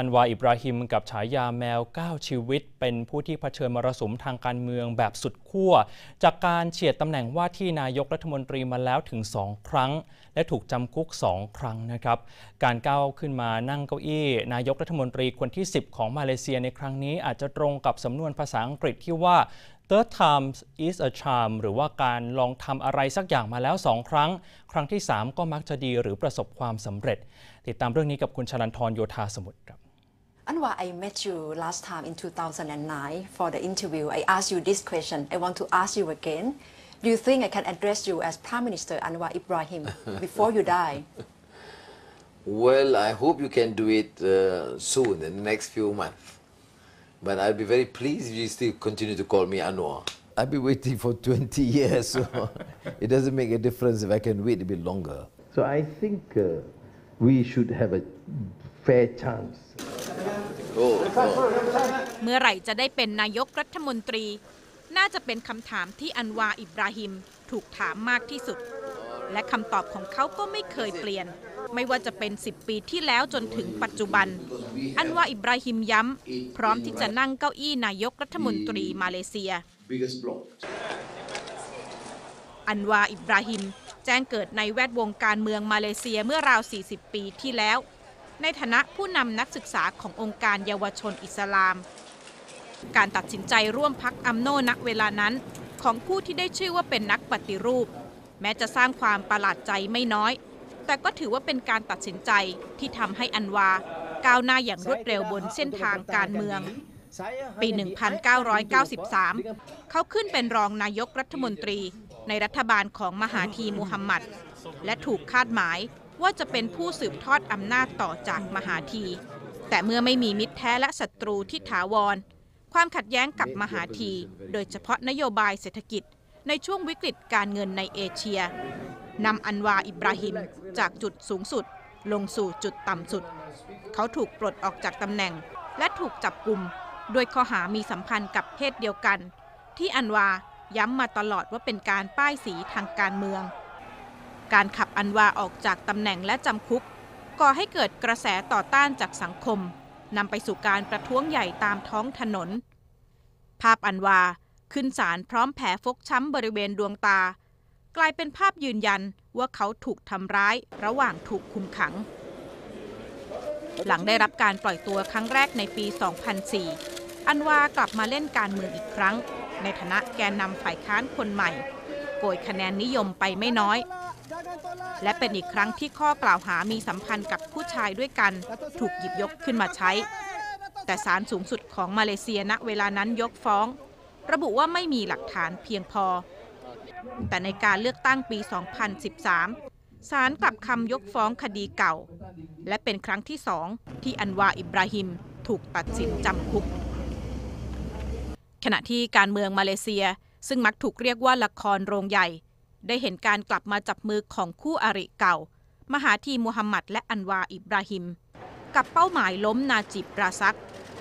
Anwar Ibrahim กับฉายาแมว9ชีวิตเป็นผู้ที่เผชิญมรสุมทางการเมืองแบบสุดขั้วจากการเฉียดตำแหน่งว่าที่นายกรัฐมนตรีมาแล้วถึง2ครั้งและถูกจำคุก2ครั้งนะครับการก้าวขึ้นมานั่งเก้าอี้นายกรัฐมนตรีคนที่10ของมาเลเซียในครั้งนี้อาจจะตรงกับสำนวนภาษาอังกฤษที่ว่า Third time is a charm หรือว่าการลองทำอะไรสักอย่างมาแล้ว2ครั้งครั้งที่3ก็มักจะดีหรือประสบความสำเร็จติดตามเรื่องนี้กับคุณชลันธรโยธาสมุทรครับAnwar, I met you last time in 2009 for the interview. I asked you this question. I want to ask you again. Do you think I can address you as Prime Minister Anwar Ibrahim before you die? Well, I hope you can do it soon, in the next few months. But I'll be very pleased if you still continue to call me Anwar. I've been waiting for 20 years, so it doesn't make a difference if I can wait a bit longer. So I think we should have a fair chance.เมื่อไหร่จะได้เป็นนายกรัฐมนตรีน่าจะเป็นคำถามที่อันวาอิบราฮิมถูกถามมากที่สุดและคำตอบของเขาก็ไม่เคยเปลี่ยนไม่ว่าจะเป็น10 ปีที่แล้วจนถึงปัจจุบันอันวาอิบราฮิมย้ำพร้อมที่จะนั่งเก้าอี้นายกรัฐมนตรีมาเลเซียอันวาอิบราฮิมแจ้งเกิดในแวดวงการเมืองมาเลเซียเมื่อราว40 ปีที่แล้วในฐานะผู้นำนักศึกษาขององค์การเยาวชนอิสลามการตัดสินใจร่วมพรรคอัมโนณเวลานั้นของผู้ที่ได้ชื่อว่าเป็นนักปฏิรูปแม้จะสร้างความประหลาดใจไม่น้อยแต่ก็ถือว่าเป็นการตัดสินใจที่ทำให้อันวาก้าวหน้าอย่างรวดเร็วบนเส้นทางการเมืองปี 1993 เขาขึ้นเป็นรองนายกรัฐมนตรีในรัฐบาลของมหาธีมูฮัมหมัดและถูกคาดหมายว่าจะเป็นผู้สืบทอดอำนาจต่อจากมหาธีแต่เมื่อไม่มีมิตรแท้และศัตรูที่ถาวรความขัดแย้งกับมหาธีโดยเฉพาะนโยบายเศรษฐกิจในช่วงวิกฤตการเงินในเอเชียนำอันวาอิบราฮิมจากจุดสูงสุดลงสู่จุดต่ำสุดเขาถูกปลดออกจากตำแหน่งและถูกจับกุมโดยข้อหามีสัมพันธ์กับเพศเดียวกันที่อันวาย้ำมาตลอดว่าเป็นการป้ายสีทางการเมืองการขับอันวาออกจากตำแหน่งและจำคุกก่อให้เกิดกระแสต่อต้านจากสังคมนำไปสู่การประท้วงใหญ่ตามท้องถนนภาพอันวาขึ้นศาลพร้อมแผลฟกช้ำบริเวณดวงตากลายเป็นภาพยืนยันว่าเขาถูกทำร้ายระหว่างถูกคุมขังหลังได้รับการปล่อยตัวครั้งแรกในปี 2004 อันวากลับมาเล่นการเมืองอีกครั้งในฐานะแกนนำฝ่ายค้านคนใหม่โกยคะแนนนิยมไปไม่น้อยและเป็นอีกครั้งที่ข้อกล่าวหามีสัมพันธ์กับผู้ชายด้วยกันถูกหยิบยกขึ้นมาใช้แต่ศาลสูงสุดของมาเลเซียณเวลานั้นยกฟ้องระบุว่าไม่มีหลักฐานเพียงพอแต่ในการเลือกตั้งปี 2013 ศาลกลับคำยกฟ้องคดีเก่าและเป็นครั้งที่2ที่อันวาอิบราฮิมถูกตัดสินจำคุกขณะที่การเมืองมาเลเซียซึ่งมักถูกเรียกว่าละครโรงใหญ่ได้เห็นการกลับมาจับมือของคู่อริเก่ามหาธีมูฮัมหมัดและอันวาอิบราฮิมกับเป้าหมายล้มนาจิบราซัก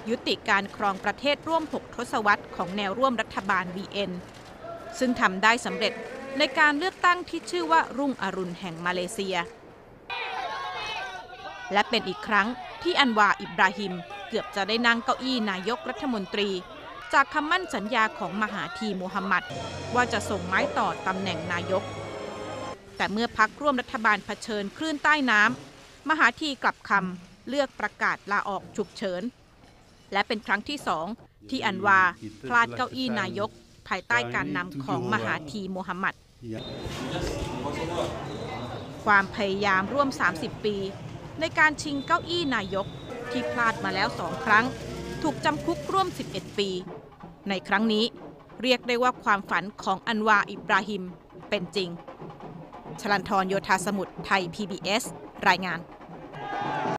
ยุติการครองประเทศร่วม6ทศวรรษของแนวร่วมรัฐบาล VN ซึ่งทำได้สำเร็จในการเลือกตั้งที่ชื่อว่ารุ่งอรุณแห่งมาเลเซียและเป็นอีกครั้งที่อันวาอิบราฮิมเกือบจะได้นั่งเก้าอี้นายกรัฐมนตรีจากคำมั่นสัญญาของมหาธีมูฮัมหมัดว่าจะส่งไม้ต่อตำแหน่งนายกแต่เมื่อพรรคร่วมรัฐบาลเผชิญคลื่นใต้น้ำมหาธีกลับคำเลือกประกาศลาออกฉุกเฉินและเป็นครั้งที่2ที่อันวาพลาดเก้าอี้นายกภายใต้การนำของมหาธีมูฮัมหมัดความพยายามร่วม30 ปีในการชิงเก้าอี้นายกที่พลาดมาแล้ว2ครั้งถูกจำคุกร่วม11 ปีในครั้งนี้เรียกได้ว่าความฝันของอันวาอิบราฮิมเป็นจริงชลันธรโยธาสมุทรไทย PBS รายงาน